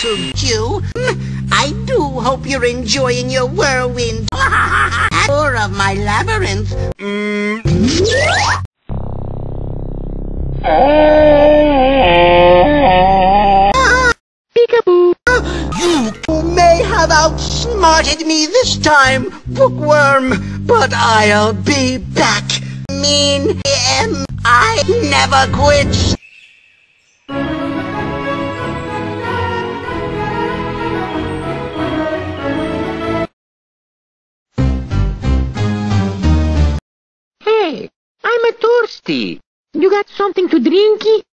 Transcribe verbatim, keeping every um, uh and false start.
to you. I do hope you're enjoying your whirlwind tour of my labyrinth. Mm. Peekaboo. You may have outsmarted me this time, bookworm, but I'll be back. Meen, I M I never quit. Hey, I'm thirsty. You got something to drinky?